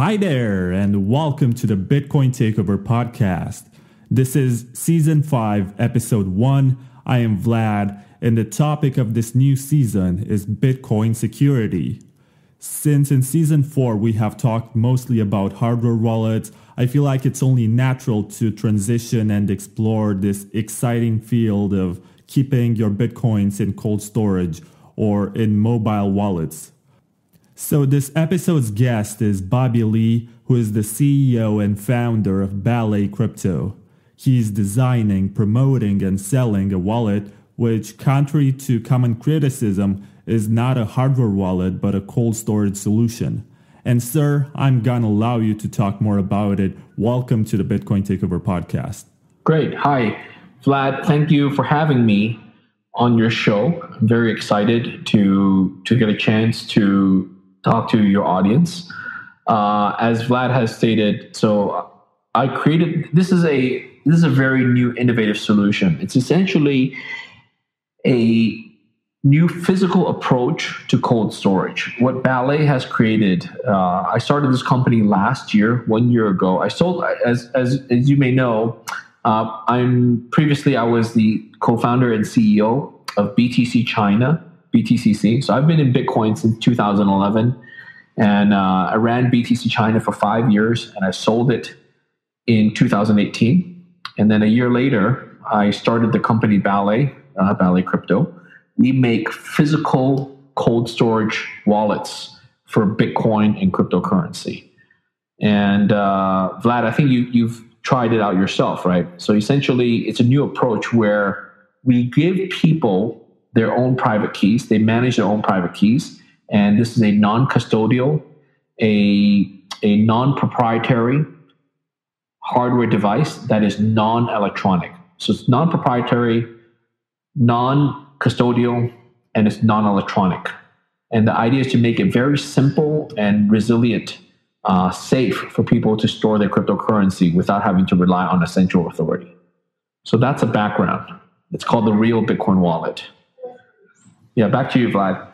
Hi there, and welcome to the Bitcoin Takeover podcast. This is Season 5, Episode 1. I am Vlad, and the topic of this new season is Bitcoin security. Since in Season 4 we have talked mostly about hardware wallets, I feel like it's only natural to transition and explore this exciting field of keeping your Bitcoins in cold storage or in mobile wallets. So this episode's guest is Bobby Lee, who is the CEO and founder of Ballet Crypto. He's designing, promoting, and selling a wallet which, contrary to common criticism, is not a hardware wallet but a cold storage solution. And sir, I'm gonna allow you to talk more about it. Welcome to the Bitcoin Takeover podcast. Great. Hi, Vlad. Thank you for having me on your show. I'm very excited to get a chance to talk to your audience. As Vlad has stated, so I created, this is a very new innovative solution. It's essentially a new physical approach to cold storage. What Ballet has created, I started this company last year, 1 year ago. I sold, as you may know, I was the co-founder and CEO of BTC China, BTCC. So I've been in Bitcoin since 2011, and I ran BTC China for 5 years, and I sold it in 2018. And then a year later, I started the company Ballet, Ballet Crypto. We make physical cold storage wallets for Bitcoin and cryptocurrency. And Vlad, I think you've tried it out yourself, right? So essentially, it's a new approach where we give people their own private keys. They manage their own private keys, and this is a non-custodial, a non-proprietary hardware device that is non-electronic. So it's non-proprietary, non-custodial, and it's non-electronic. And the idea is to make it very simple and resilient, safe for people to store their cryptocurrency without having to rely on a central authority. So that's a background. It's called the Real Bitcoin Wallet. Yeah, back to you, Vlad.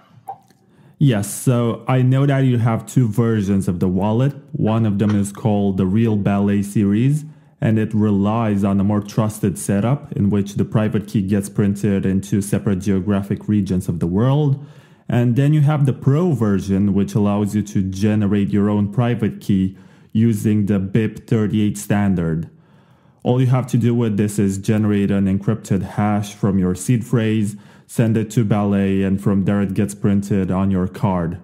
Yes, so I know that you have two versions of the wallet. One of them is called the Real Ballet series, and it relies on a more trusted setup in which the private key gets printed into separate geographic regions of the world. And then you have the Pro version, which allows you to generate your own private key using the BIP38 standard. All you have to do with this is generate an encrypted hash from your seed phrase, send it to Ballet, and from there it gets printed on your card.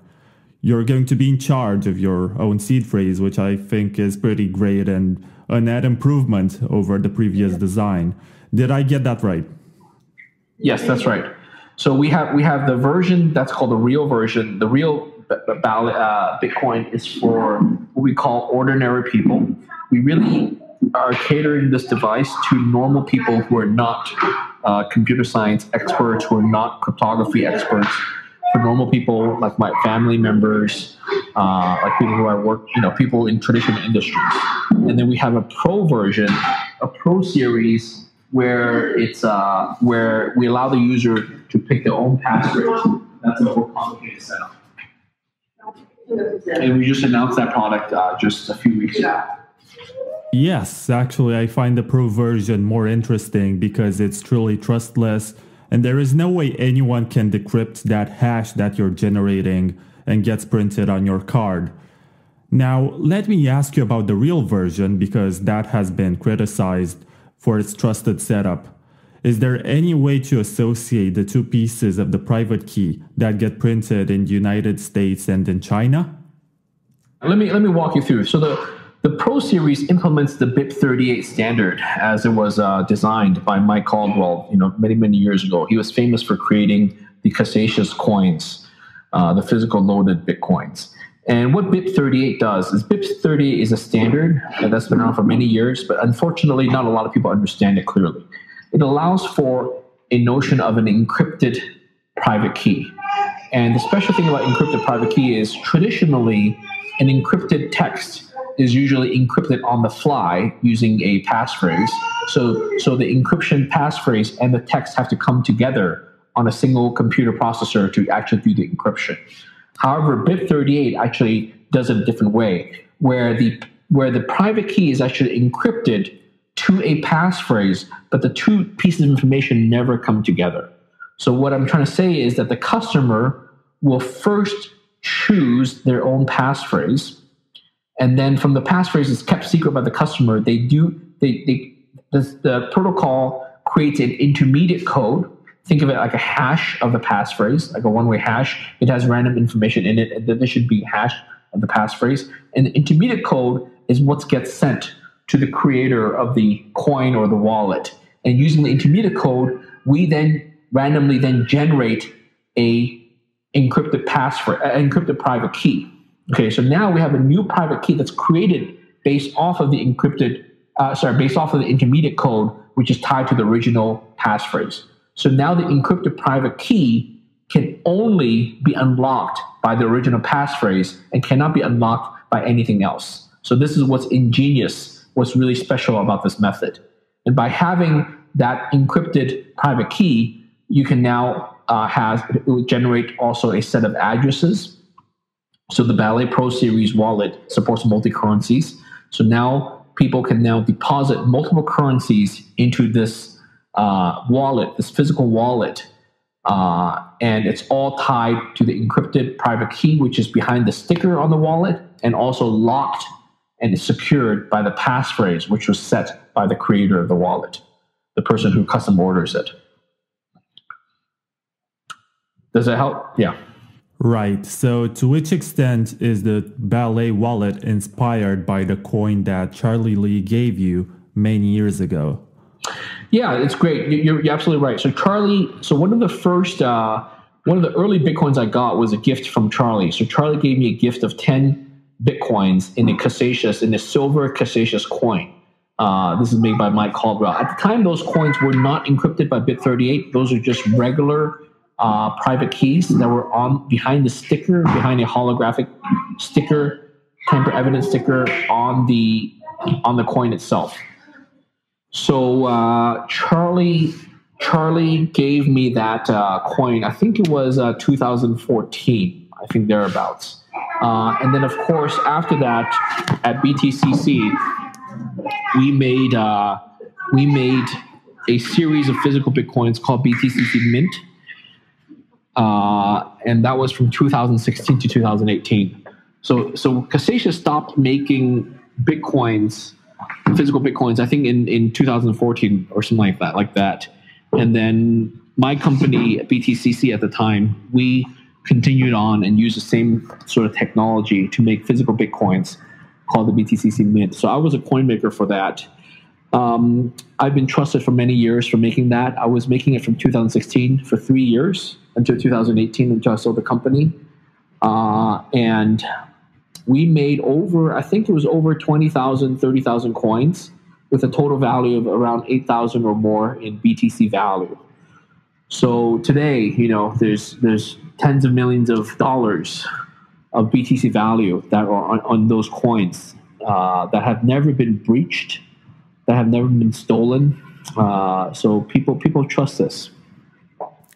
You're going to be in charge of your own seed phrase, which I think is pretty great and a net improvement over the previous design. Did I get that right? Yes, that's right. So we have the version that's called the Real version. The Real Bitcoin is for what we call ordinary people. We really are catering this device to normal people who are not computer science experts, who are not cryptography experts. For normal people like my family members, like people who I work, people in traditional industries. And then we have a Pro version, a Pro series, where it's where we allow the user to pick their own password. That's a more complicated setup. And we just announced that product just a few weeks ago. Yes, actually, I find the Pro version more interesting because it's truly trustless, and there is no way anyone can decrypt that hash that you're generating and gets printed on your card. Now, let me ask you about the Real version because that has been criticized for its trusted setup. Is there any way to associate the two pieces of the private key that get printed in the United States and in China? Let me walk you through. So the Pro series implements the BIP38 standard as it was designed by Mike Caldwell, many, many years ago. He was famous for creating the Casascius coins, the physical loaded Bitcoins. And what BIP38 does is BIP38 is a standard that's been around for many years, but unfortunately not a lot of people understand it clearly. It allows for a notion of an encrypted private key. And the special thing about encrypted private key is traditionally an encrypted text is usually encrypted on the fly using a passphrase. So the encryption passphrase and the text have to come together on a single computer processor to actually do the encryption. However, BIP38 actually does it a different way, where the private key is actually encrypted to a passphrase, but the two pieces of information never come together. So what I'm trying to say is that the customer will first choose their own passphrase, and then from the passphrase is kept secret by the customer. The protocol creates an intermediate code. Think of it like a hash of the passphrase, like a one-way hash. It has random information in it, and then there should be a hash of the passphrase. And the intermediate code is what gets sent to the creator of the coin or the wallet. And using the intermediate code, we then randomly then generate a encrypted passphrase, encrypted private key. Okay, so now we have a new private key that's created based off of the intermediate code, which is tied to the original passphrase. So now the encrypted private key can only be unlocked by the original passphrase and cannot be unlocked by anything else. So this is what's ingenious, what's really special about this method. And by having that encrypted private key, you can now it will generate also a set of addresses. So the Ballet Pro Series wallet supports multi-currencies. So now people can now deposit multiple currencies into this wallet, this physical wallet, and it's all tied to the encrypted private key, which is behind the sticker on the wallet, and also locked and secured by the passphrase, which was set by the creator of the wallet, the person who custom orders it. Does that help? Yeah. Right. So to which extent is the Ballet wallet inspired by the coin that Charlie Lee gave you many years ago? Yeah, it's great. You're absolutely right. So Charlie, one of the early Bitcoins I got was a gift from Charlie. So Charlie gave me a gift of 10 Bitcoins in a silver Casascius coin. This is made by Mike Caldwell. At the time, those coins were not encrypted by BIP38. Those are just regular private keys that were on behind the sticker, behind a holographic sticker, tamper evidence sticker on the coin itself. So Charlie gave me that coin. I think it was 2014, I think thereabouts. And then, of course, after that, at BTCC, we made a series of physical Bitcoins called BTCC Mint. And that was from 2016 to 2018. So Casascius stopped making Bitcoins, physical Bitcoins, I think in 2014 or something like that. And then my company, BTCC at the time, we continued on and used the same sort of technology to make physical Bitcoins called the BTCC Mint. So I was a coin maker for that. I've been trusted for many years for making that. I was making it from 2016 for 3 years until 2018, until I sold the company. And we made over 20,000, 30,000 coins with a total value of around 8,000 or more in BTC value. So today, there's tens of millions of dollars of BTC value that are on those coins that have never been breached, that have never been stolen. So people trust this.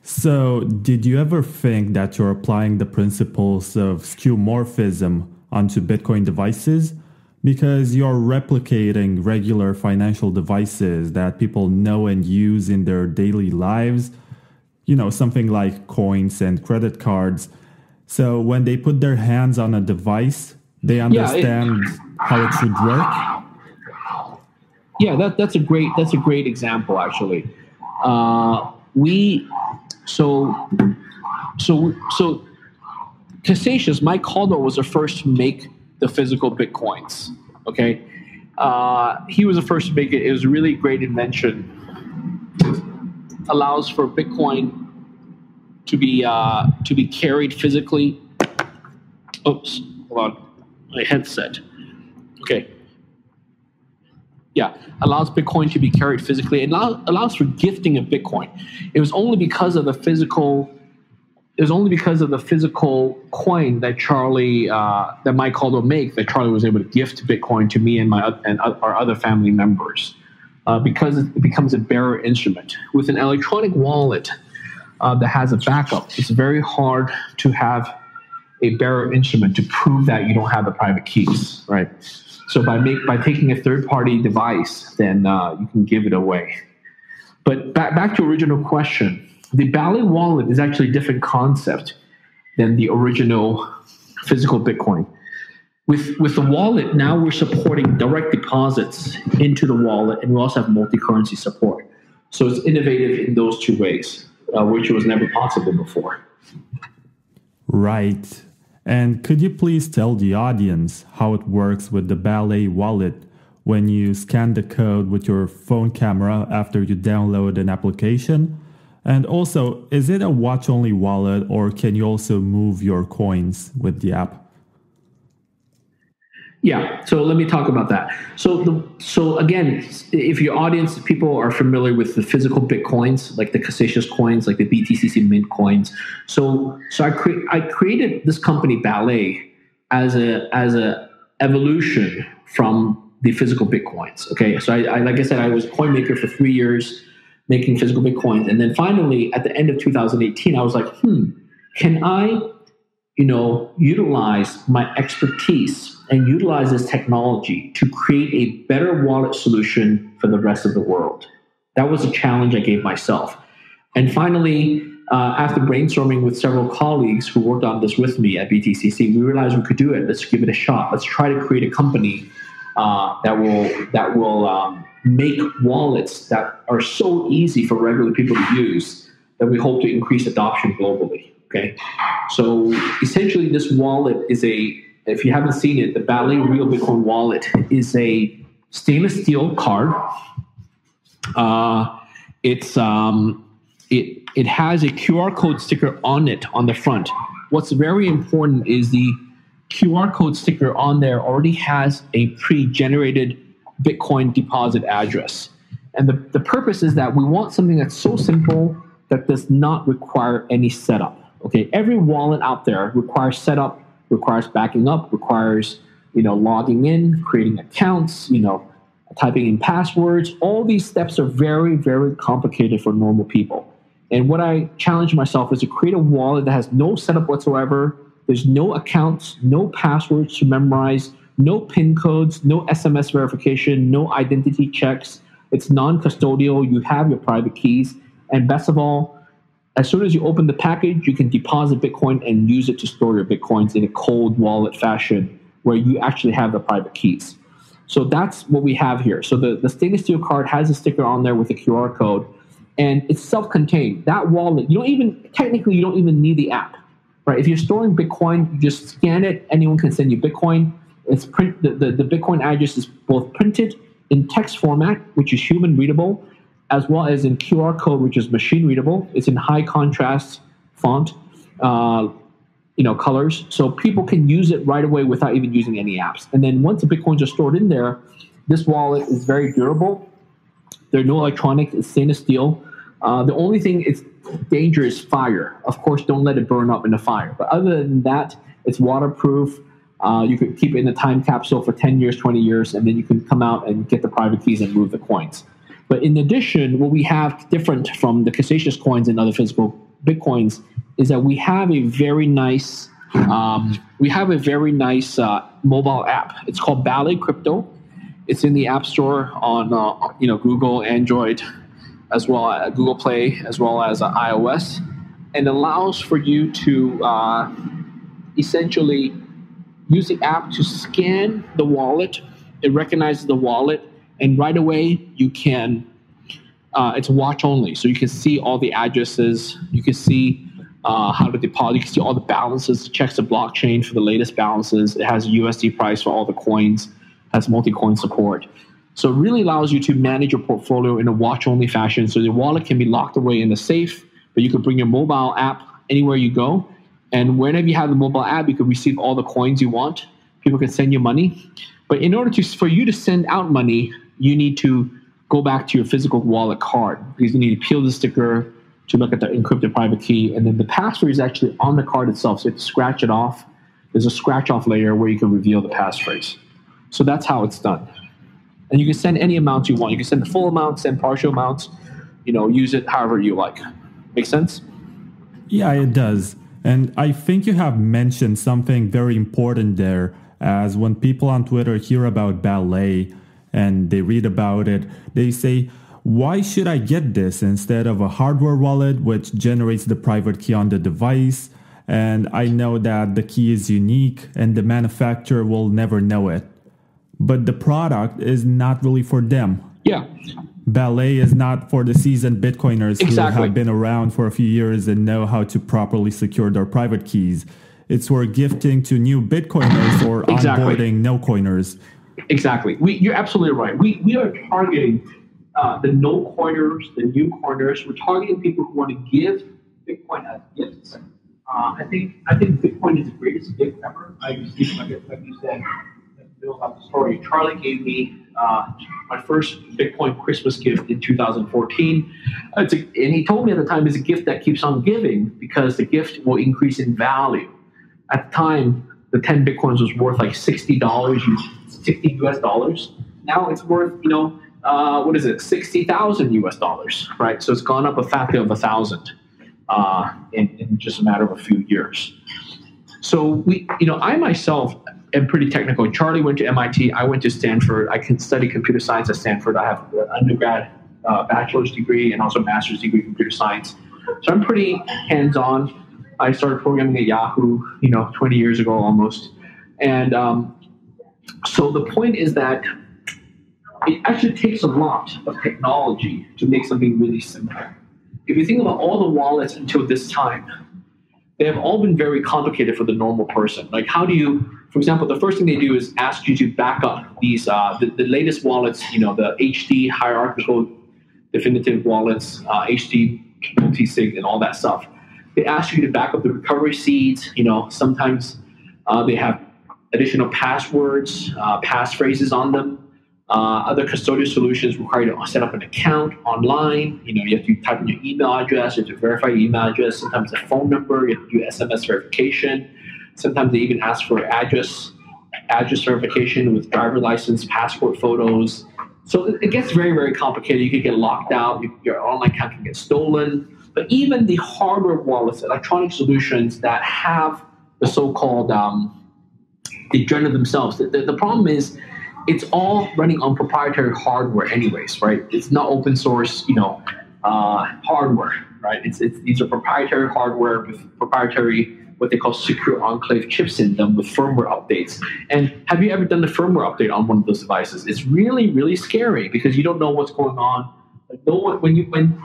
So did you ever think that you're applying the principles of skeuomorphism onto Bitcoin devices? Because you're replicating regular financial devices that people know and use in their daily lives, something like coins and credit cards. So when they put their hands on a device, they understand how it should work. Yeah, that's a great example, actually. So Casascius, Mike Caldwell was the first to make the physical Bitcoins. Okay, he was the first to make it. It was a really great invention. Allows for Bitcoin to be carried physically. Oops, hold on, my headset. Okay. Yeah, allows Bitcoin to be carried physically. It allows for gifting of Bitcoin. It was only because of the physical coin that that Mike Caldwell made, that Charlie was able to gift Bitcoin to me and our other family members, because it becomes a bearer instrument. With an electronic wallet that has a backup, it's very hard to have a bearer instrument to prove that you don't have the private keys, right? So by taking a third-party device, then you can give it away. But back to your original question, the Ballet wallet is actually a different concept than the original physical Bitcoin. With the wallet, now we're supporting direct deposits into the wallet, and we also have multi-currency support. So it's innovative in those two ways, which was never possible before. Right. And could you please tell the audience how it works with the Ballet wallet when you scan the code with your phone camera after you download an application? And also, is it a watch-only wallet, or can you also move your coins with the app? Yeah, so let me talk about that. So again, if your audience, people are familiar with the physical Bitcoins, like the Casascius coins, like the BTCC Mint coins. So I created this company Ballet as a evolution from the physical Bitcoins. Okay, so I like I said, I was coin maker for 3 years, making physical Bitcoins, and then finally at the end of 2018, I was like, can I, utilize my expertise and utilize this technology to create a better wallet solution for the rest of the world? That was a challenge I gave myself. And finally, after brainstorming with several colleagues who worked on this with me at BTCC, we realized we could do it. Let's give it a shot. Let's try to create a company that will make wallets that are so easy for regular people to use that we hope to increase adoption globally. Okay, so essentially, this wallet is a, if you haven't seen it, the Ballet Real Bitcoin Wallet is a stainless steel card. It has a QR code sticker on it on the front. What's very important is the QR code sticker on there already has a pre-generated Bitcoin deposit address. And the purpose is that we want something that's so simple that does not require any setup. Okay, every wallet out there requires setup, requires backing up, requires, logging in, creating accounts, typing in passwords. All these steps are very, very complicated for normal people. And what I challenge myself is to create a wallet that has no setup whatsoever. There's no accounts, no passwords to memorize, no PIN codes, no SMS verification, no identity checks. It's non-custodial. You have your private keys. And best of all, as soon as you open the package, you can deposit Bitcoin and use it to store your Bitcoins in a cold wallet fashion where you actually have the private keys. So that's what we have here. So the stainless steel card has a sticker on there with a QR code, and it's self-contained. That wallet, you don't even need the app, right? If you're storing Bitcoin, you just scan it. Anyone can send you Bitcoin. It's the Bitcoin address is both printed in text format, which is human readable, as well as in QR code, which is machine readable. It's in high contrast font, colors. So people can use it right away without even using any apps. And then once the Bitcoins are stored in there, this wallet is very durable. There are no electronics, it's stainless steel. The only thing it's dangerous is fire. Of course, don't let it burn up in a fire. But other than that, it's waterproof. You could keep it in a time capsule for 10 years, 20 years, and then you can come out and get the private keys and move the coins. But in addition, what we have different from the Casascius coins and other physical Bitcoins is that we have a very nice mobile app. It's called Ballet Crypto. It's in the App Store on Google, Android, as well as Google Play, as well as iOS, and allows for you to essentially use the app to scan the wallet. It recognizes the wallet. And right away, you can, it's watch only. So you can see all the addresses. You can see how to deposit. You can see all the balances. It checks the blockchain for the latest balances. It has a USD price for all the coins. It has multi-coin support. So it really allows you to manage your portfolio in a watch-only fashion. So the wallet can be locked away in a safe, but you can bring your mobile app anywhere you go. And whenever you have the mobile app, you can receive all the coins you want. People can send you money. But in order for you to send out money, you need to go back to your physical wallet card because you need to peel the sticker to look at the encrypted private key. And then the password is actually on the card itself. So you have to scratch it off. There's a scratch off layer where you can reveal the passphrase. So that's how it's done. And you can send any amount you want. You can send the full amount, send partial amounts, use it however you like. Make sense? Yeah, it does. And I think you have mentioned something very important there, as when people on Twitter hear about ballet and they read about it, they say, why should I get this instead of a hardware wallet, which generates the private key on the device? And I know that the key is unique and the manufacturer will never know it, but the product is not really for them. Yeah. Ballet is not for the seasoned Bitcoiners who have been around for a few years and know how to properly secure their private keys. It's for gifting to new Bitcoiners or onboarding no-coiners. Exactly. You're absolutely right. We are targeting the no-coiners, the new coiners. We're targeting people who want to give Bitcoin as gifts. I think Bitcoin is the greatest gift ever. Like you said, the story. Charlie gave me my first Bitcoin Christmas gift in 2014. And he told me at the time it's a gift that keeps on giving because the gift will increase in value. At the time, the 10 Bitcoins was worth like $60 US dollars. Now it's worth, what is it? 60,000 US dollars, right? So it's gone up a factor of 1,000 in just a matter of a few years. So I myself am pretty technical. Charlie went to MIT. I went to Stanford. I can study computer science at Stanford. I have an undergrad bachelor's degree and also a master's degree in computer science. So I'm pretty hands-on. I started programming at Yahoo, 20 years ago almost. And so the point is that it actually takes a lot of technology to make something really simple. If you think about all the wallets until this time, they have all been very complicated for the normal person. Like how do you, for example, the first thing they do is ask you to back up these, the latest wallets, the HD hierarchical definitive wallets, HD multi-sig and all that stuff. They ask you to back up the recovery seeds. Sometimes they have additional passwords, passphrases on them. Other custodial solutions require you to set up an account online. You have to type in your email address. You have to verify your email address. Sometimes a phone number. You have to do SMS verification. Sometimes they even ask for address verification with driver license, passport photos. So it gets very, very complicated. You could get locked out. Your online account can get stolen. But even the hardware wallets, electronic solutions that have the so-called they generate themselves. The problem is it's all running on proprietary hardware, anyways, right? It's not open source, hardware, right? These are proprietary hardware with proprietary what they call secure enclave chips in them with firmware updates. And have you ever done the firmware update on one of those devices? It's really, really scary because you don't know what's going on. No one, when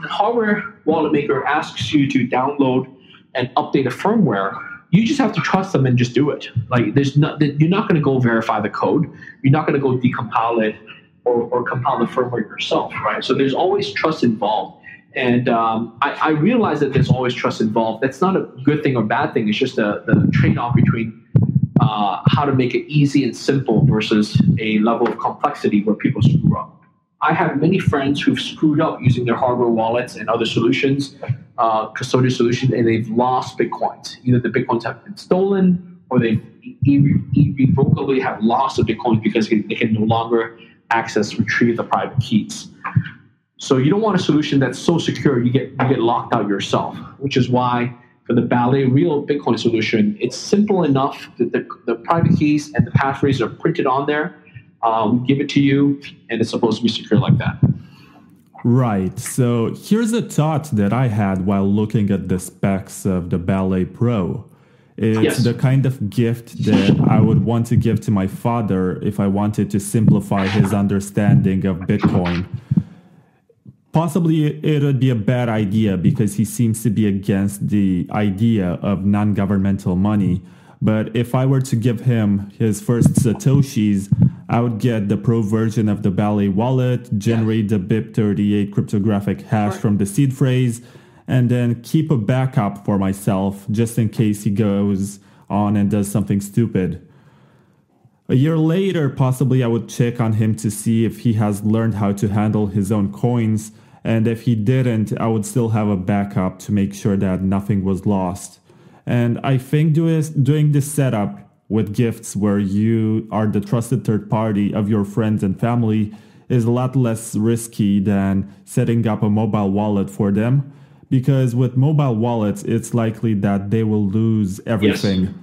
the hardware wallet maker asks you to download and update a firmware, you just have to trust them and just do it. Like you're not going to go verify the code. You're not going to go decompile it or compile the firmware yourself, right? So there's always trust involved, and I realize that there's always trust involved. That's not a good thing or bad thing. It's just the trade-off between how to make it easy and simple versus a level of complexity where people screw up. I have many friends who've screwed up using their hardware wallets and other solutions, custodial solutions, and they've lost Bitcoins. Either the Bitcoins have been stolen or they irrevocably have lost the Bitcoin because they can no longer retrieve the private keys. So you don't want a solution that's so secure you get locked out yourself, which is why for the Ballet Real Bitcoin solution, it's simple enough that the private keys and the passphrases are printed on there. We give it to you, and it's supposed to be secure like that. Right. So here's a thought that I had while looking at the specs of the Ballet Pro. It's the kind of gift that I would want to give to my father if I wanted to simplify his understanding of Bitcoin. Possibly it would be a bad idea because he seems to be against the idea of non-governmental money. But if I were to give him his first Satoshis, I would get the pro version of the Ballet wallet, generate the BIP38 cryptographic hash from the seed phrase, and then keep a backup for myself just in case he goes on and does something stupid. A year later, possibly I would check on him to see if he has learned how to handle his own coins, and if he didn't, I would still have a backup to make sure that nothing was lost. And I think doing this setup with gifts where you are the trusted third party of your friends and family is a lot less risky than setting up a mobile wallet for them Because with mobile wallets, it's likely that they will lose everything. Yes.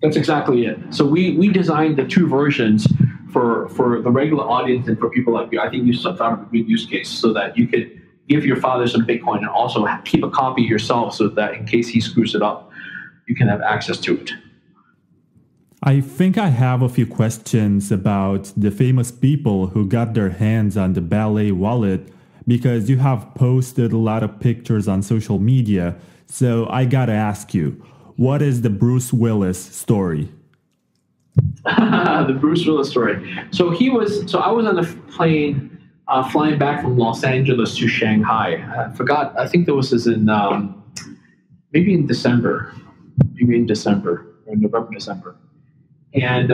That's exactly it. So we designed the two versions for the regular audience and for people like you. I think you thought of a good use case so that you could give your father some Bitcoin and also keep a copy yourself so that in case he screws it up, you can have access to it. I think I have a few questions about the famous people who got their hands on the Ballet wallet, because you have posted a lot of pictures on social media. So I got to ask you, what is the Bruce Willis story? The Bruce Willis story. So I was on a plane flying back from Los Angeles to Shanghai. I think this was November, December. And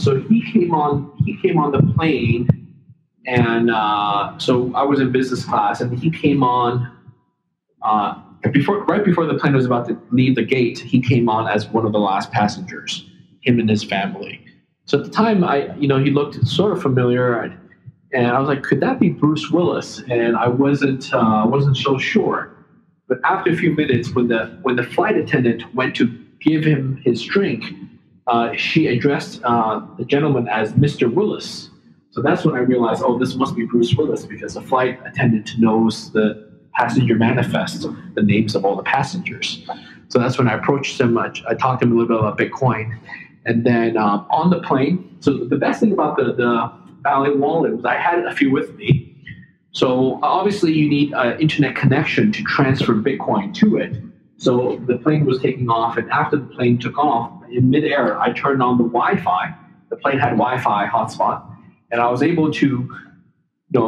so he came on the plane. And so I was in business class, and he came on right before the plane was about to leave the gate. He came on as one of the last passengers, him and his family. So at the time, he looked sort of familiar, and I was like, could that be Bruce Willis? And I wasn't so sure. But after a few minutes, when the flight attendant went to give him his drink, she addressed the gentleman as Mr. Willis. So that's when I realized, this must be Bruce Willis, because the flight attendant knows the passenger manifest, the names of all the passengers. So that's when I approached him. I talked to him a little bit about Bitcoin. And then on the plane, so the best thing about the Ballet wallet was I had a few with me. So obviously you need an internet connection to transfer Bitcoin to it. So the plane was taking off, and after the plane took off, in midair, I turned on the Wi-Fi. The plane had Wi-Fi hotspot. And I was able to,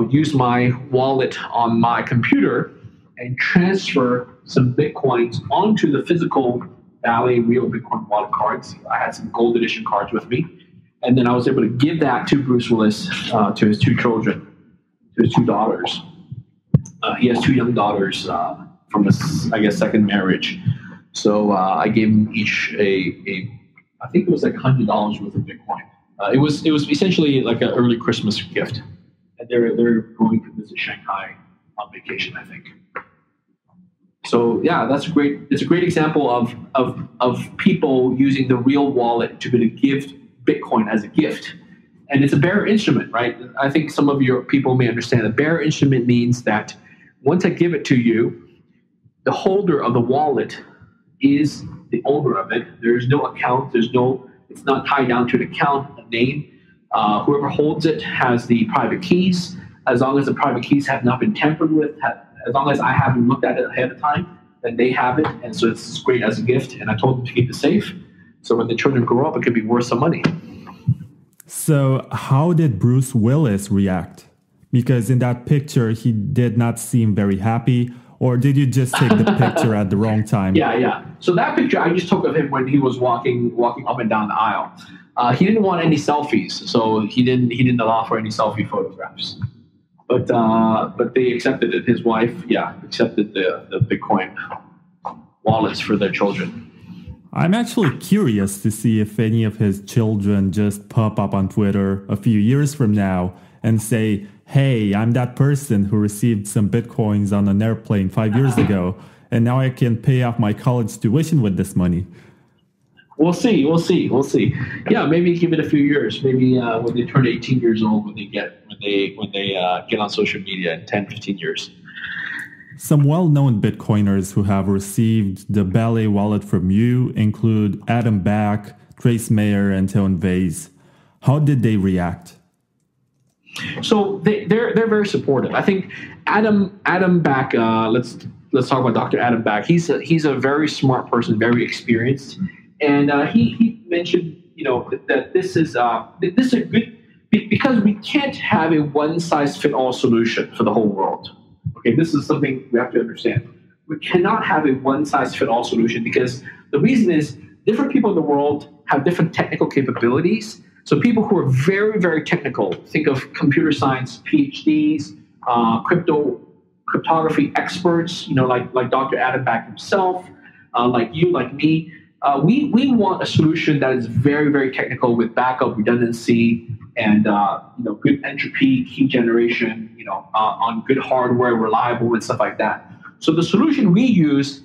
use my wallet on my computer and transfer some Bitcoins onto the physical Ballet real Bitcoin wallet cards. I had some gold edition cards with me. And then I was able to give that to Bruce Willis, to his two children, to his two daughters. He has two young daughters from his, second marriage. So I gave them each I think it was like $100 worth of Bitcoin. It was essentially like an early Christmas gift, and they're going to visit Shanghai on vacation, I think. So yeah, that's great. It's a great example of people using the real wallet to give Bitcoin as a gift, and it's a bearer instrument, right? I think some of your people may understand a bearer instrument means that once I give it to you, the holder of the wallet is the owner of it. There's no account. It's not tied down to an account, a name. Whoever holds it has the private keys. As long as the private keys have not been tampered with, as long as I haven't looked at it ahead of time, then they have it. And so it's great as a gift. And I told them to keep it safe. So when the children grow up, it could be worth some money. So how did Bruce Willis react? Because in that picture, he did not seem very happy. Or did you just take the picture at the wrong time? Yeah. So that picture I just took of him when he was walking up and down the aisle. He didn't want any selfies, so he didn't allow for any selfie photographs. But they accepted it. His wife, accepted the Bitcoin wallets for their children. I'm actually curious to see if any of his children just pop up on Twitter a few years from now and say, hey, I'm that person who received some Bitcoins on an airplane 5 years ago, and now I can pay off my college tuition with this money. We'll see. Yeah, maybe give it a few years. Maybe when they turn 18 years old, when they get on social media in 10, 15 years. Some well-known Bitcoiners who have received the Ballet wallet from you include Adam Back, Trace Mayer, and Tone Vase. How did they react? So they're very supportive. I think Adam Back. Let's talk about Dr. Adam Back. He's a very smart person, very experienced, and he mentioned that this is a good, because we can't have a one-size-fits-all solution for the whole world. Okay, this is something we have to understand. We cannot have a one-size-fits-all solution, because the reason is different people in the world have different technical capabilities. So people who are very, very technical, think of computer science PhDs, cryptography experts, like Dr. Adam Back himself, like you, like me. We want a solution that is very, very technical with backup redundancy and good entropy, key generation, on good hardware, reliable and stuff like that. So the solution we use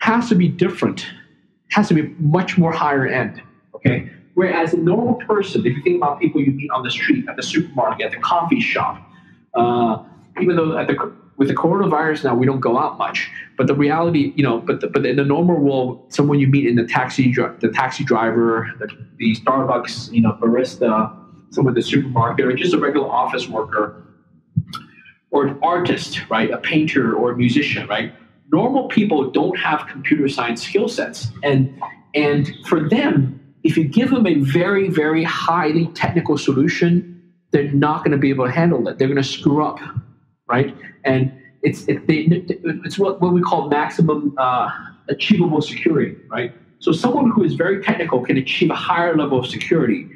has to be different, has to be much more higher end, okay? Whereas a normal person, if you think about people you meet on the street, at the supermarket, at the coffee shop, even though with the coronavirus now, we don't go out much, but the reality, you know, but in the normal world, someone you meet in the taxi driver, the Starbucks, you know, barista, someone at the supermarket, or just a regular office worker, or an artist, right, a painter or a musician, right? Normal people don't have computer science skill sets. And for them, if you give them a very, very highly technical solution, they're not going to be able to handle it. They're going to screw up, right? And it's what we call maximum achievable security, right? So someone who is very technical can achieve a higher level of security,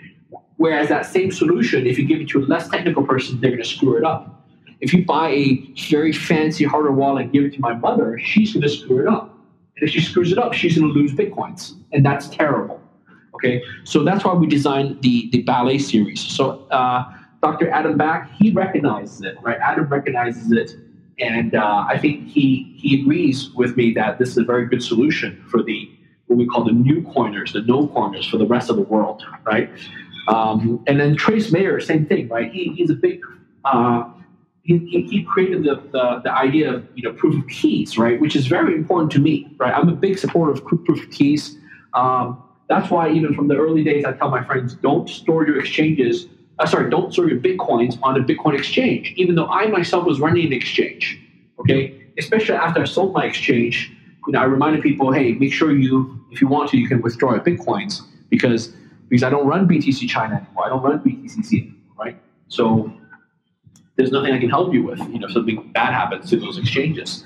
whereas that same solution, if you give it to a less technical person, they're going to screw it up. If you buy a very fancy hardware wallet and give it to my mother, she's going to screw it up. And if she screws it up, she's going to lose Bitcoins. And that's terrible. Okay, so that's why we designed the Ballet series. So Dr. Adam Back, he recognizes it, right? Adam recognizes it. And I think he agrees with me that this is a very good solution for what we call the new coiners, the no coiners for the rest of the world, right? And then Trace Mayer, same thing, right? He's a big... He created the idea of, you know, proof of keys, right, which is very important to me, right? I'm a big supporter of proof of keys. That's why even from the early days, I tell my friends, don't store your Bitcoins on a Bitcoin exchange, even though I myself was running an exchange, okay? Especially after I sold my exchange, you know, I reminded people, hey, make sure if you want to, you can withdraw your Bitcoins because I don't run BTC China anymore. I don't run BTCC anymore, right? So... there's nothing I can help you with, you know, if something bad happens to those exchanges.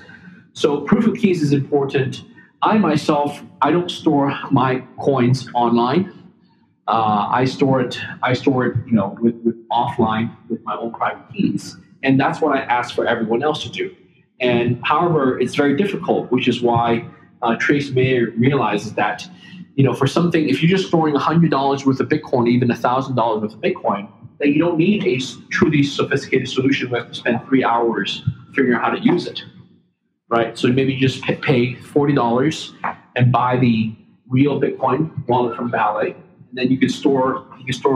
So proof of keys is important. I myself, I don't store my coins online. I store it, you know, with offline with my own private keys. And that's what I ask for everyone else to do. And however, it's very difficult, which is why Trace Mayer realizes that, you know, for something, if you're just storing $100 worth of Bitcoin, even $1,000 worth of Bitcoin, that you don't need a truly sophisticated solution where you have to spend 3 hours figuring out how to use it, right? So maybe you just pay $40 and buy the real Bitcoin wallet from Ballet, and then you can store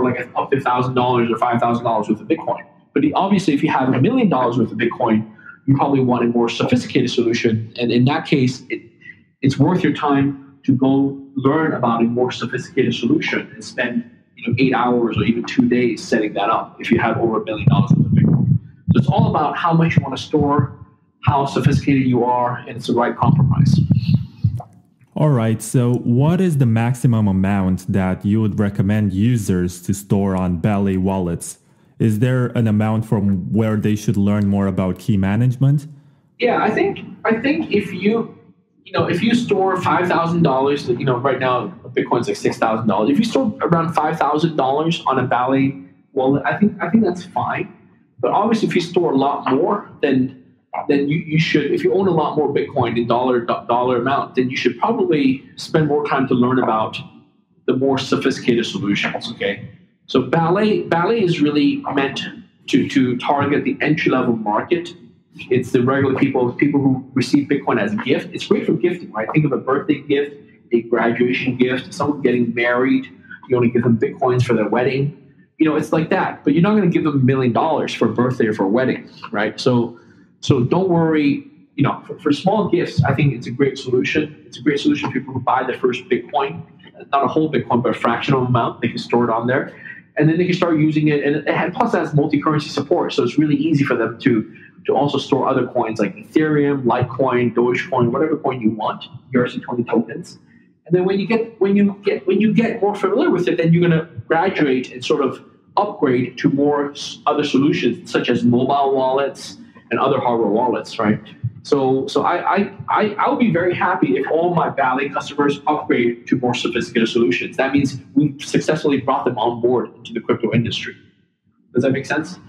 like up to $1,000 or $5,000 worth of Bitcoin. But obviously, if you have $1 million worth of Bitcoin, you probably want a more sophisticated solution, and in that case, it's worth your time to go learn about a more sophisticated solution and spend, you know, 8 hours or even 2 days setting that up if you have over $1 million worth of Bitcoin. So it's all about how much you want to store, how sophisticated you are, and it's the right compromise. All right. So what is the maximum amount that you would recommend users to store on Ballet wallets? Is there an amount from where they should learn more about key management? Yeah, I think if you store $5,000, you know, right now Bitcoin's like $6,000. If you store around $5,000 on a Ballet wallet, I think that's fine. But obviously, if you store a lot more, then you should. If you own a lot more Bitcoin in dollar amount, then you should probably spend more time to learn about the more sophisticated solutions. Okay, so Ballet is really meant to target the entry level market. It's the regular people who receive Bitcoin as a gift. It's great for gifting, right? Think of a birthday gift, a graduation gift, someone getting married. You want to give them Bitcoins for their wedding. You know, it's like that. But you're not going to give them $1 million for a birthday or for a wedding, right? So don't worry. You know, for small gifts, I think it's a great solution. It's a great solution for people who buy their first Bitcoin. Not a whole Bitcoin, but a fractional amount. They can store it on there. And then they can start using it. And plus, it has multi-currency support. So it's really easy for them to also store other coins like Ethereum, Litecoin, Dogecoin, whatever coin you want, ERC20 tokens. And then when you get more familiar with it, then you're going to graduate and sort of upgrade to more other solutions such as mobile wallets and other hardware wallets, right? So I would be very happy if all my Ballet customers upgrade to more sophisticated solutions. That means we've successfully brought them on board into the crypto industry. Does that make sense?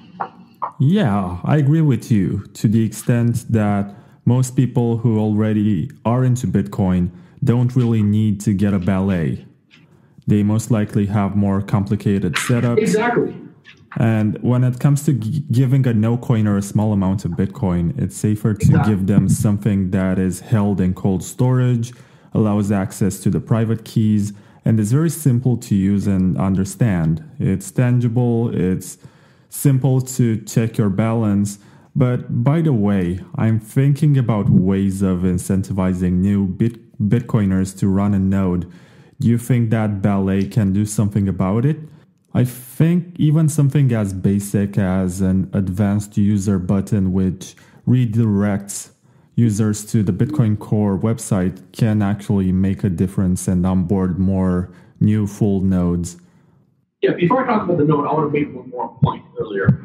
Yeah, I agree with you to the extent that most people who already are into Bitcoin don't really need to get a Ballet. They most likely have more complicated setups. Exactly. And when it comes to giving a no coin or a small amount of Bitcoin, it's safer to give them something that is held in cold storage, allows access to the private keys, and is very simple to use and understand. It's tangible, it's simple to check your balance. But by the way, I'm thinking about ways of incentivizing new Bitcoiners to run a node. Do you think that Ballet can do something about it? I think even something as basic as an advanced user button which redirects users to the Bitcoin Core website can actually make a difference and onboard more new full nodes. Yeah, before I talk about the node, I want to make one more point earlier.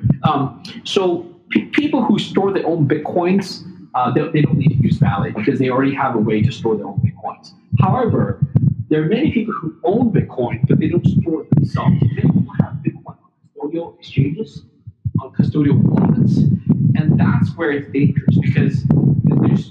People who store their own Bitcoins, they don't need to use Ballet because they already have a way to store their own Bitcoins. However, there are many people who own Bitcoin, but they don't store it themselves. They don't have Bitcoin on custodial exchanges, on custodial wallets, and that's where it's dangerous because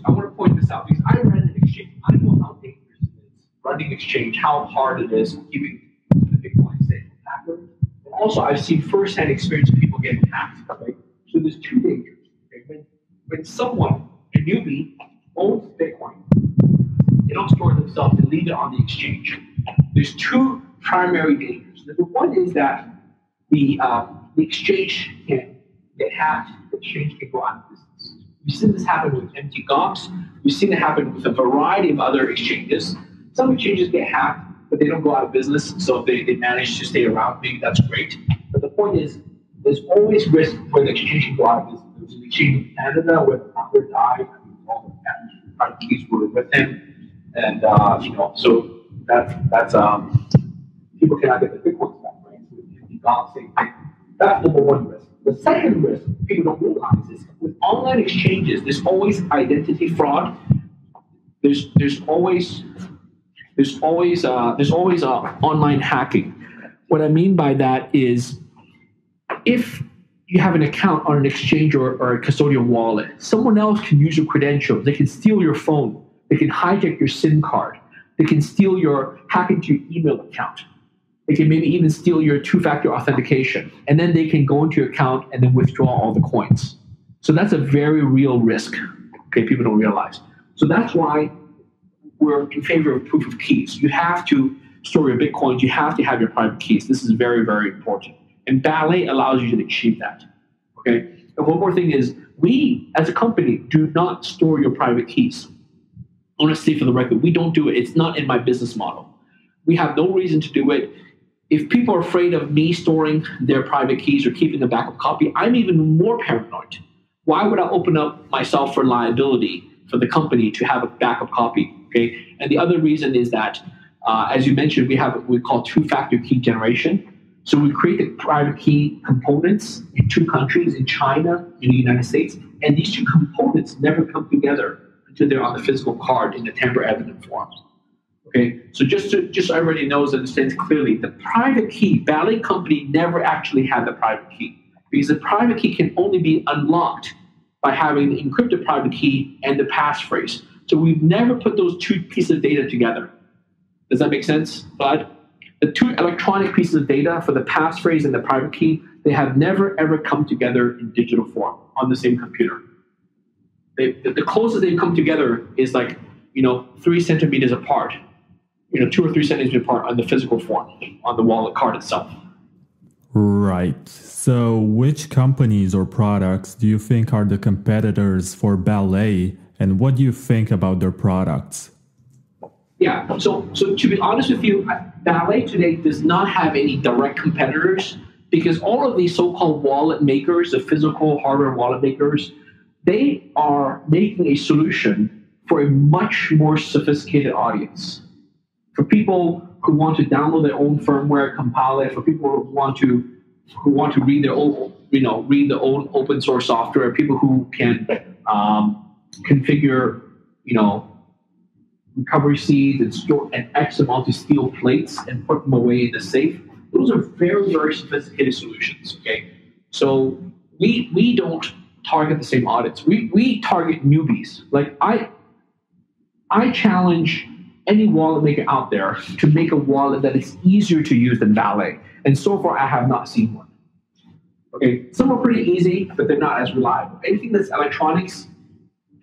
I want to point this out because I ran an exchange. I know how dangerous it is running an exchange, how hard it is keeping the Bitcoin safe from hackers. And also, I've seen firsthand experience of people getting hacked. Right? So there's two dangers. Okay? When someone, a newbie, owns Bitcoin, they don't store it themselves, they leave it on the exchange. There's two primary dangers. Number one is that the exchange can get hacked, the exchange can go out of business. We've seen this happen with Mt. Gox, we've seen it happen with a variety of other exchanges. Some exchanges get hacked, but they don't go out of business, so if they manage to stay around, maybe that's great. But the point is, there's always risk for the exchange to go out of business. There was an exchange in Canada where the founder died, I mean, all the private keys were with him. And so that's people cannot get the Bitcoin back, right? So you can't say that's number one risk. The second risk people don't realize is with online exchanges, there's always identity fraud. There's always online hacking. What I mean by that is if you have an account on an exchange or a custodial wallet, someone else can use your credentials. They can steal your phone. They can hijack your SIM card. They can steal your, hack into your email account. They can maybe even steal your two-factor authentication. And then they can go into your account and then withdraw all the coins. So that's a very real risk. Okay, people don't realize. So that's why we're in favor of proof of keys. You have to store your Bitcoins. You have to have your private keys. This is very, very important. And Ballet allows you to achieve that. Okay. And one more thing is we, as a company, do not store your private keys. I want to say for the record, we don't do it. It's not in my business model. We have no reason to do it. If people are afraid of me storing their private keys or keeping a backup copy, I'm even more paranoid. Why would I open up myself for liability for the company to have a backup copy? Okay. And the other reason is that, as you mentioned, we have what we call two-factor key generation. So we create the private key components in two countries, in China, in the United States, and these two components never come together. They're on the physical card in the tamper-evident form. Okay, so just so everybody knows and understands clearly, the private key, Ballet Company never actually had the private key because the private key can only be unlocked by having the encrypted private key and the passphrase. So we've never put those two pieces of data together. Does that make sense, Bud? The two electronic pieces of data for the passphrase and the private key, they have never ever come together in digital form on the same computer. The closest they've come together is 3 centimeters apart, 2 or 3 centimeters apart on the physical form, on the wallet card itself. Right. So which companies or products do you think are the competitors for Ballet, and what do you think about their products? Yeah. So to be honest with you, Ballet today does not have any direct competitors because all of these so-called wallet makers, the physical hardware wallet makers, they are making a solution for a much more sophisticated audience. For people who want to download their own firmware, compile it, for people who want to read their own, read their own open source software, people who can configure, recovery seeds and store an X amount of steel plates and put them away in the safe. Those are very, very sophisticated solutions. Okay. So we don't target the same audits. We target newbies. Like I challenge any wallet maker out there to make a wallet that is easier to use than Ballet. And so far I have not seen one. Okay, some are pretty easy, but they're not as reliable. Anything that's electronics,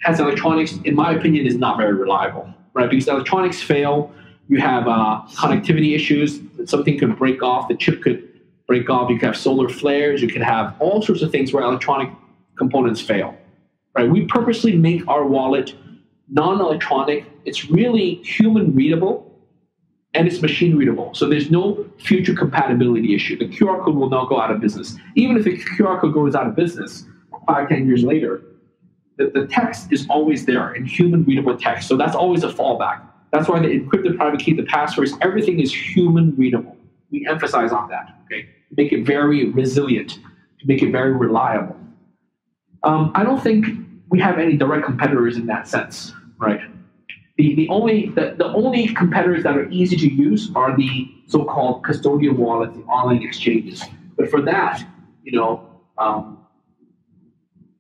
has electronics, in my opinion, is not very reliable, right? Because electronics fail, you have connectivity issues, something could break off, the chip could break off, you could have solar flares, you could have all sorts of things where electronic components fail, right? We purposely make our wallet non-electronic. It's really human readable, and it's machine readable. So there's no future compatibility issue. The QR code will not go out of business. Even if the QR code goes out of business 5, 10 years later, the text is always there in human readable text. So that's always a fallback. That's why the encrypted private key, the passwords, everything is human readable. We emphasize on that, okay? Make it very resilient, make it very reliable. I don't think we have any direct competitors in that sense, right? The only competitors that are easy to use are the so-called custodial wallets, the online exchanges. But for that, you know,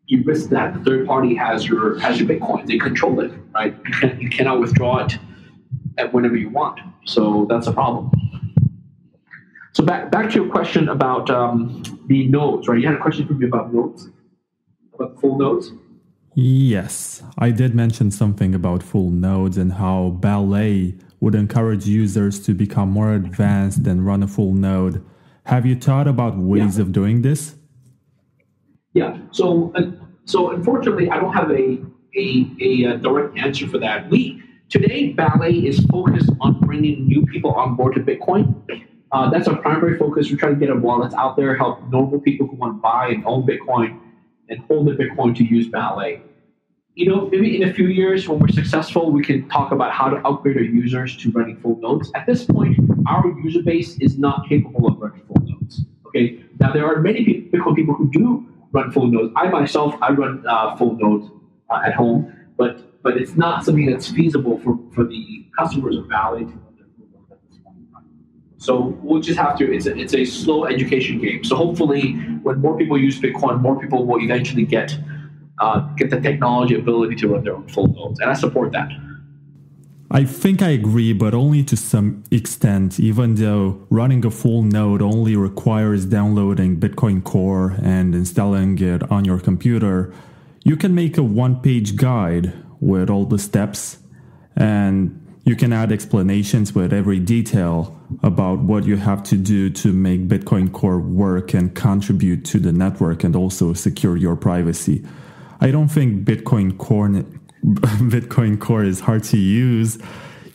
you risk that the third party has your Bitcoin. They control it, right? You cannot withdraw it at whenever you want. So that's a problem. So back to your question about the nodes, right? You had a question for me about nodes, about full nodes. Yes, I did mention something about full nodes and how Ballet would encourage users to become more advanced and run a full node. Have you thought about ways of doing this? Yeah, so unfortunately, I don't have a direct answer for that. Today, Ballet is focused on bringing new people on board to Bitcoin. That's our primary focus. We're trying to get our wallets out there, help normal people who want to buy and own Bitcoin and hold the Bitcoin to use Ballet. You know, maybe in a few years when we're successful, we can talk about how to upgrade our users to running full nodes. At this point, our user base is not capable of running full nodes. Okay, now there are many Bitcoin people who do run full nodes. I myself, I run full nodes at home, but it's not something that's feasible for the customers of Ballet. So we'll just have to, it's a slow education game. So hopefully when more people use Bitcoin, more people will eventually get the technology ability to run their own full nodes. And I support that. I think I agree, but only to some extent, even though running a full node only requires downloading Bitcoin Core and installing it on your computer. You can make a one-page guide with all the steps, and you can add explanations with every detail about what you have to do to make Bitcoin Core work and contribute to the network and also secure your privacy. I don't think Bitcoin Core is hard to use,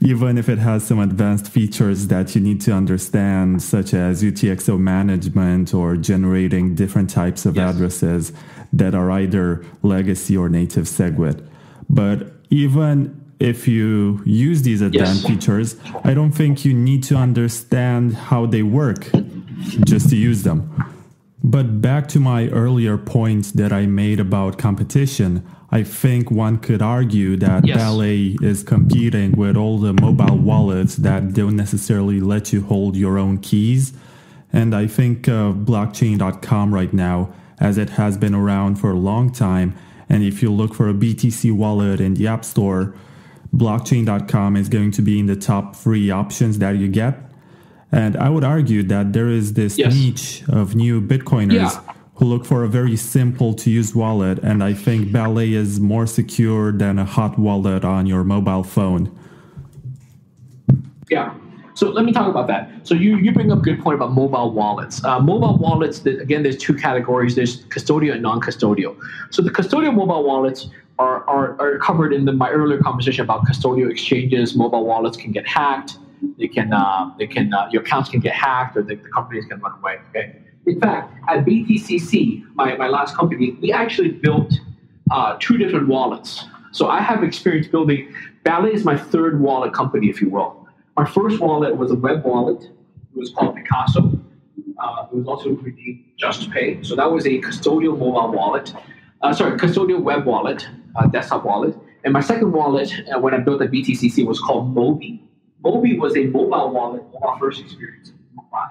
even if it has some advanced features that you need to understand, such as UTXO management or generating different types of addresses that are either legacy or native SegWit. But even if you use these advanced features, I don't think you need to understand how they work just to use them. But back to my earlier point that I made about competition, I think one could argue that Ballet is competing with all the mobile wallets that don't necessarily let you hold your own keys. And I think of blockchain.com right now, as it has been around for a long time. And if you look for a BTC wallet in the App Store, blockchain.com is going to be in the top 3 options that you get. And I would argue that there is this niche of new Bitcoiners who look for a very simple to use wallet. And I think Ballet is more secure than a hot wallet on your mobile phone. Yeah. So let me talk about that. So you bring up a good point about mobile wallets. Mobile wallets, again, there's 2 categories. There's custodial and non-custodial. So the custodial mobile wallets are covered in my earlier conversation about custodial exchanges. Mobile wallets can get hacked. Your accounts can get hacked, or the companies can run away. Okay. In fact, at BTCC, my last company, we actually built 2 different wallets. So I have experience building. Ballet is my 3rd wallet company, if you will. My first wallet was a web wallet. It was called Picasso. It was also redeemed Just Pay. So that was a custodial mobile wallet. Custodial web wallet, desktop wallet. And my second wallet, when I built at BTCC, was called Mobi. Mobi was a mobile wallet on our first experience,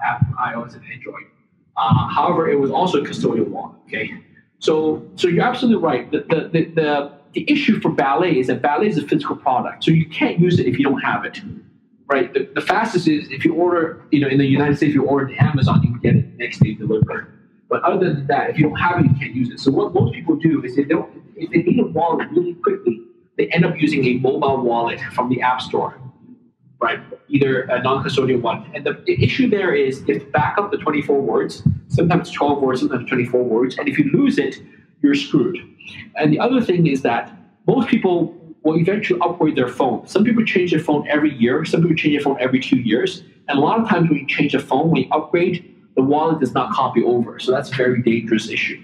app, iOS and Android. However, it was also a custodial wallet. Okay, so you're absolutely right. The issue for Ballet is that Ballet is a physical product, so you can't use it if you don't have it. Right. The fastest is if you order, in the United States, if you order on Amazon, you can get it next day delivered. But other than that, if you don't have it, you can't use it. So what most people do is if they need a wallet really quickly, they end up using a mobile wallet from the App Store, right? Either a non-custodial one. And the issue there is if you back up the 24 words, sometimes 12 words, sometimes 24 words, and if you lose it, you're screwed. And the other thing is that most people will eventually upgrade their phone. Some people change their phone every year. Some people change their phone every 2 years. And a lot of times when you change a phone, when you upgrade, the wallet does not copy over. So that's a very dangerous issue.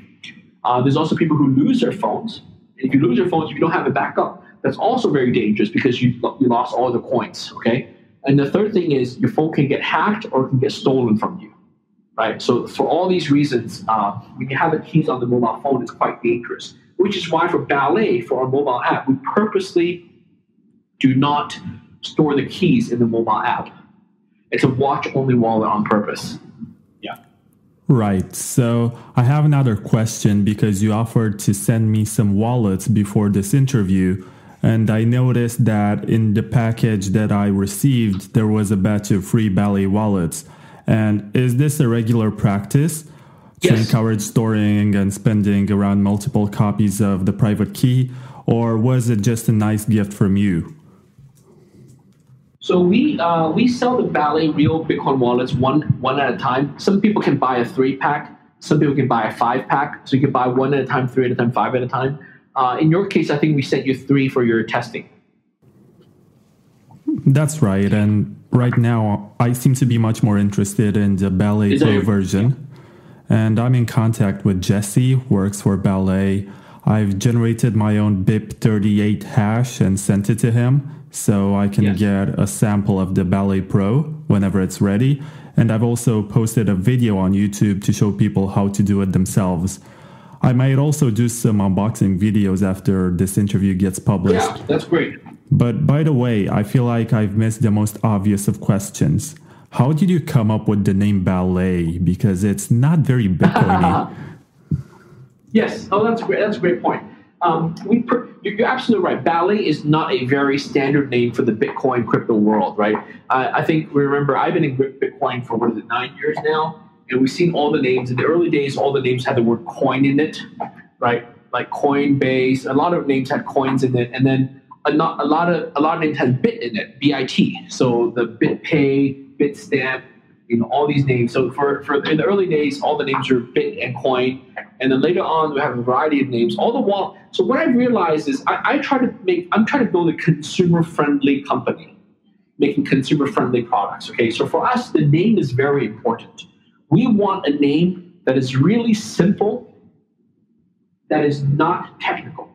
There's also people who lose their phones. And if you lose your phones, if you don't have a backup, that's also very dangerous because you lost all the coins, okay? And the third thing is your phone can get hacked or it can get stolen from you, right? So for all these reasons, when you have the keys on the mobile phone, it's quite dangerous, which is why for Ballet, for our mobile app, we purposely do not store the keys in the mobile app. It's a watch-only wallet on purpose. Right. So I have another question because you offered to send me some wallets before this interview. And I noticed that in the package that I received, there was a batch of free Ballet wallets. And is this a regular practice to encourage storing and spending around multiple copies of the private key? Or was it just a nice gift from you? So we sell the Ballet real Bitcoin wallets one at a time. Some people can buy a 3-pack. Some people can buy a 5-pack. So you can buy 1 at a time, 3 at a time, 5 at a time. In your case, I think we sent you 3 for your testing. That's right. And right now, I seem to be much more interested in the Ballet Pro version. Yeah. And I'm in contact with Jesse, works for Ballet. I've generated my own BIP38 hash and sent it to him. So I can get a sample of the Ballet Pro whenever it's ready. And I've also posted a video on YouTube to show people how to do it themselves. I might also do some unboxing videos after this interview gets published. Yeah, that's great. But by the way, I feel like I've missed the most obvious of questions. How did you come up with the name Ballet? Because it's not very Bitcoin-y. Yes, oh, that's great. That's a great point. You're absolutely right. Ballet is not a very standard name for the Bitcoin crypto world, right? I think, remember, I've been in Bitcoin for, 9 years now, and we've seen all the names. In the early days, all the names had the word coin in it, right? Like Coinbase. A lot of names had coins in it, and then a lot of names had bit in it, B-I-T. So the BitPay, Bitstamp, you know, all these names. So for in the early days, all the names were bit and coin. And then later on, we have a variety of names. So what I realized is I'm trying to build a consumer-friendly company, making consumer-friendly products. Okay, so for us, the name is very important. We want a name that is really simple, that is not technical.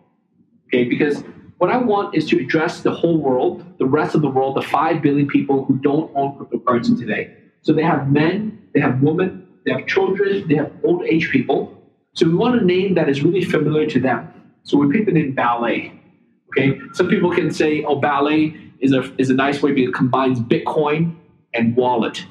Okay, because what I want is to address the whole world, the rest of the world, the 5 billion people who don't own cryptocurrency today. So they have men, they have women, they have children, they have old age people. So we want a name that is really familiar to them. So we picked the name Ballet. Okay. Some people can say, oh, Ballet is a nice way because it combines Bitcoin and wallet.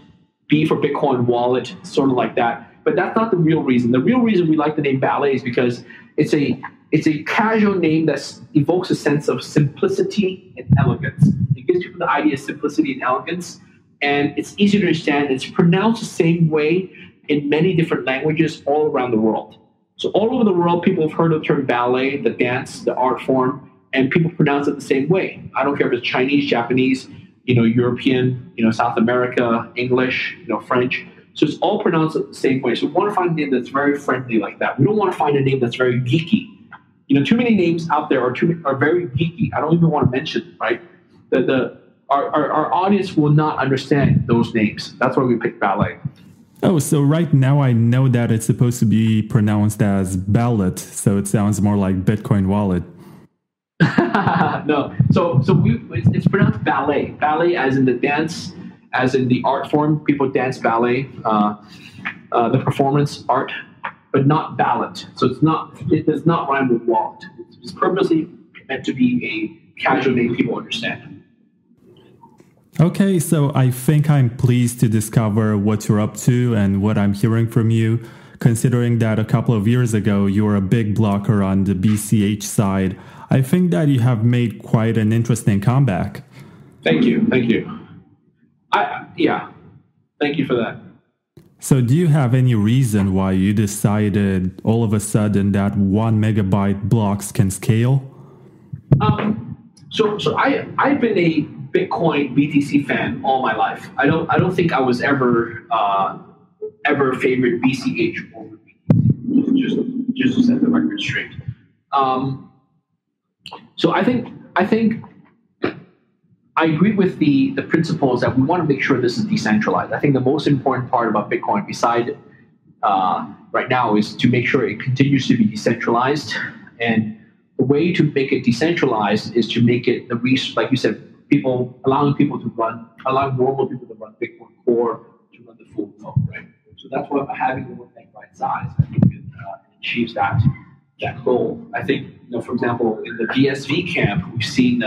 B for Bitcoin wallet, sort of like that. But that's not the real reason. The real reason we like the name Ballet is because it's a casual name that evokes a sense of simplicity and elegance. It gives people the idea of simplicity and elegance. And it's easy to understand. It's pronounced the same way in many different languages all around the world. So all over the world, people have heard of the term ballet, the dance, the art form, and people pronounce it the same way. I don't care if it's Chinese, Japanese, European, South America, English, French. So it's all pronounced the same way. So we want to find a name that's very friendly like that. We don't want to find a name that's very geeky. Too many names out there are very geeky. I don't even want to mention, right? Our audience will not understand those names. That's why we picked Ballet. Oh, so right now I know that it's supposed to be pronounced as ballot, so it sounds more like Bitcoin wallet. No, it's pronounced ballet. Ballet as in the dance, as in the art form. People dance ballet, the performance art, but not ballot. So it does not rhyme with wallet. It's purposely meant to be a casual name people understand. Okay, so I think I'm pleased to discover what you're up to and what I'm hearing from you, considering that a couple of years ago, you were a big blocker on the BCH side. I think that you have made quite an interesting comeback. Thank you. Thank you. Thank you for that. So do you have any reason why you decided all of a sudden that 1 megabyte blocks can scale? I've been a Bitcoin BTC fan all my life. I don't think I was ever favored BCH over BTC. Just to set the record straight. So I think I agree with the principles that we want to make sure this is decentralized. I think the most important part about Bitcoin, beside right now, is to make sure it continues to be decentralized. And the way to make it decentralized is to make it the research, like you said, allowing normal people to run Bitcoin Core, to run the full node, right? So that's why having the work bank right size, I think it achieves that goal. I think, for example, in the DSV camp, we've seen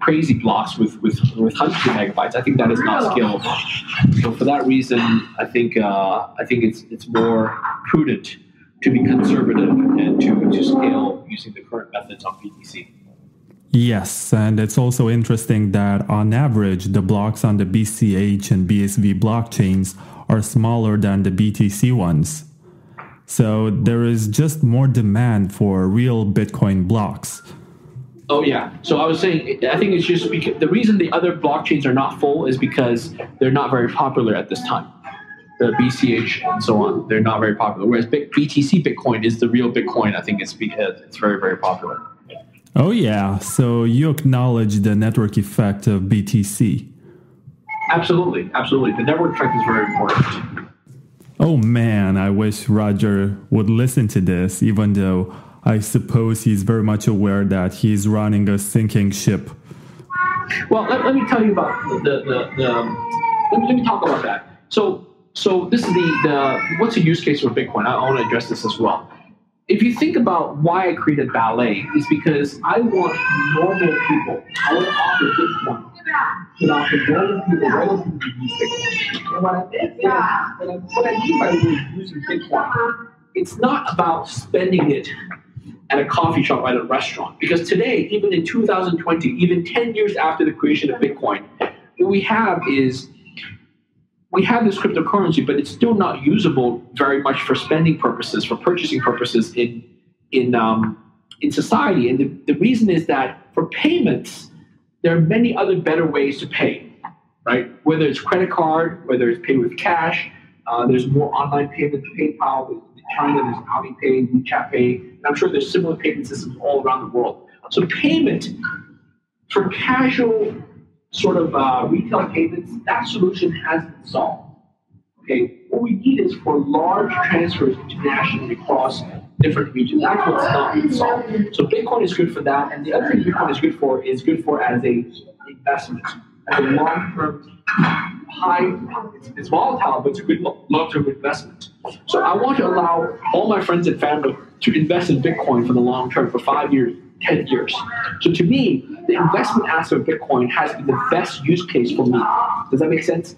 crazy blocks with hundreds of megabytes. I think that is not scalable. So for that reason, I think it's more prudent to be conservative and to scale using the current methods on BTC. Yes, and it's also interesting that on average, the blocks on the BCH and BSV blockchains are smaller than the BTC ones. So there is just more demand for real Bitcoin blocks. Oh, yeah. So I was saying, I think it's just because the reason the other blockchains are not full is because they're not very popular at this time. The BCH and so on, they're not very popular. Whereas BTC Bitcoin is the real Bitcoin. I think it's because it's very, very popular. Oh, yeah. So you acknowledge the network effect of BTC. Absolutely. Absolutely. The network effect is very important. Oh, man. I wish Roger would listen to this, even though I suppose he's very much aware that he's running a sinking ship. Well, let me tell you about let me talk about that. So this is the what's the use case for Bitcoin? I want to address this as well. If you think about why I created Ballet, it's because I want normal people. I want to offer Bitcoin to offer normal people relatively using Bitcoin. And what I mean by using Bitcoin, it's not about spending it at a coffee shop, at a restaurant. Because today, even in 2020, even 10 years after the creation of Bitcoin, what we have this cryptocurrency, but it's still not usable very much for spending purposes, for purchasing purposes in society. And the reason is that for payments, there are many other better ways to pay, right? Whether it's credit card, whether it's pay with cash, there's more online payments, PayPal, in China, there's Alipay, WeChat Pay, and I'm sure there's similar payment systems all around the world. So payment for casual sort of retail payments, that solution hasn't solved. Okay, what we need is for large transfers internationally across different regions. That's what's not solved. So Bitcoin is good for that, and the other thing Bitcoin is good for as a investment, as a long-term high. It's volatile, but it's a good long-term investment. So I want to allow all my friends and family to invest in Bitcoin for the long term, for 5 years, 10 years. So to me, the investment aspect of Bitcoin has to be the best use case for me. Does that make sense?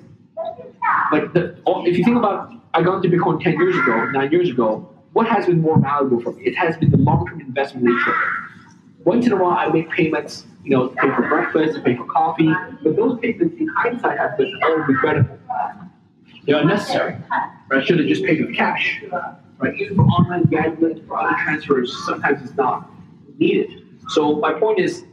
Like, if you think about, I got into Bitcoin 10 years ago, 9 years ago, what has been more valuable for me? It has been the long-term investment nature. Once in a while, I make payments, pay for breakfast, pay for coffee, but those payments in hindsight have been all regrettable. They're unnecessary. I should have just paid with cash. Right? Even for online gambling, for other transfers, sometimes it's not needed. So my point is,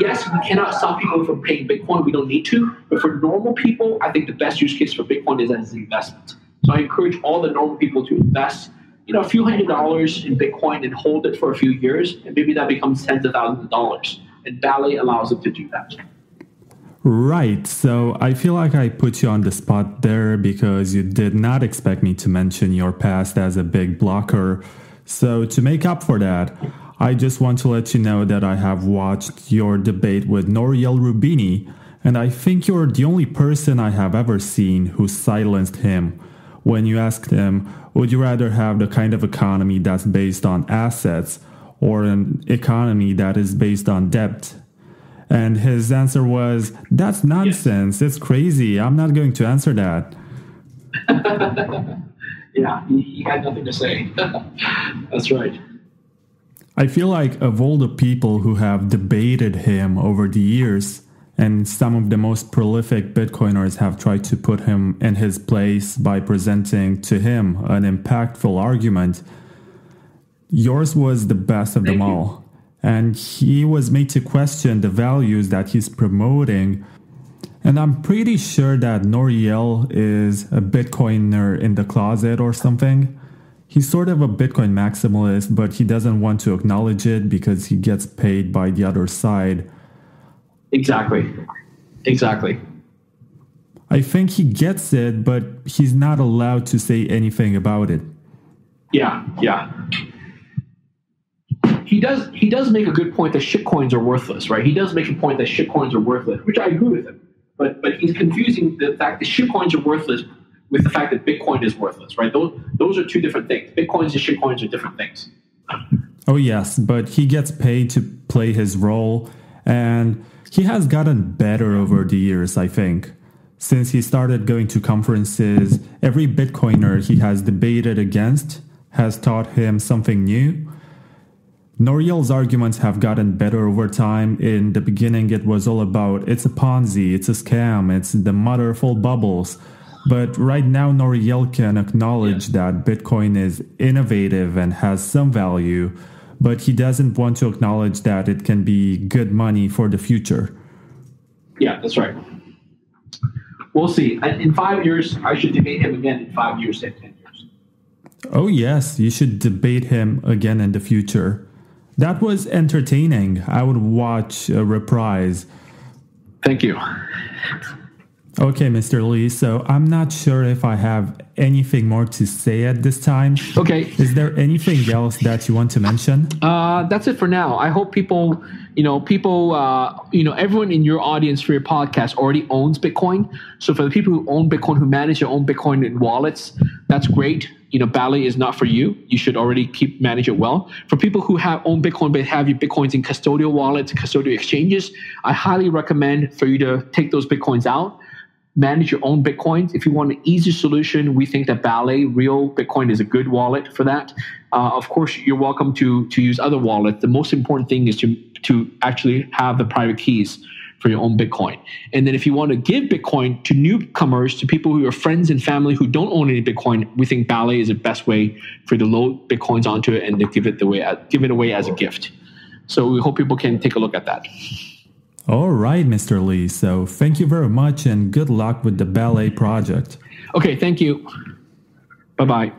yes, we cannot stop people from paying Bitcoin. We don't need to. But for normal people, I think the best use case for Bitcoin is as an investment. So I encourage all the normal people to invest, a few $100s in Bitcoin and hold it for a few years, and maybe that becomes tens of thousands of dollars. And Ballet allows them to do that. Right. So I feel like I put you on the spot there because you did not expect me to mention your past as a big blocker. So to make up for that, I just want to let you know that I have watched your debate with Nouriel Roubini, and I think you're the only person I have ever seen who silenced him when you asked him, would you rather have the kind of economy that's based on assets or an economy that is based on debt? And his answer was, that's nonsense. Yes. It's crazy. I'm not going to answer that. Yeah, he had nothing to say. That's right. I feel like of all the people who have debated him over the years, And some of the most prolific Bitcoiners have tried to put him in his place by presenting to him an impactful argument. Yours was the best of them all. And he was made to question the values that he's promoting. And I'm pretty sure that Nouriel is a Bitcoiner in the closet or something. He's sort of a Bitcoin maximalist, but he doesn't want to acknowledge it because he gets paid by the other side. Exactly. I think he gets it, but he's not allowed to say anything about it. Yeah. He does make a good point that shitcoins are worthless, right? He does make a point that shitcoins are worthless, which I agree with him. But he's confusing the fact that shitcoins are worthless with the fact that Bitcoin is worthless, right? Those are two different things. Bitcoins and shitcoins are different things. Oh, yes, but he gets paid to play his role, and he has gotten better over the years, I think. Since he started going to conferences, every Bitcoiner he has debated against has taught him something new. Nouriel's arguments have gotten better over time. In the beginning, it was all about it's a Ponzi, it's a scam, it's the mother of all bubbles. But right now, Nouriel can acknowledge that Bitcoin is innovative and has some value, but he doesn't want to acknowledge that it can be good money for the future. Yeah, that's right. We'll see. In 5 years, I should debate him again in 5 years and 10 years. Oh, yes. You should debate him again in the future. That was entertaining. I would watch a reprise. Thank you. Okay, Mr. Lee, so I'm not sure if I have anything more to say at this time. Okay. Is there anything else that you want to mention? That's it for now. I hope people, everyone in your audience for your podcast already owns Bitcoin. So for the people who own Bitcoin, who manage their own Bitcoin in wallets, that's great. Ballet is not for you. You should already manage it well. For people who have own Bitcoin but have your Bitcoins in custodial wallets, custodial exchanges, I highly recommend for you to take those Bitcoins out. Manage your own Bitcoins. If you want an easy solution, we think that Ballet Real Bitcoin is a good wallet for that. Of course, you're welcome to use other wallets. The most important thing is to actually have the private keys for your own Bitcoin. And then if you want to give Bitcoin to newcomers, to people who are friends and family who don't own any Bitcoin, we think Ballet is the best way for you to load Bitcoins onto it and to give it away as a gift. So we hope people can take a look at that. All right, Mr. Lee. So thank you very much and good luck with the Ballet project. Okay, thank you. Bye-bye.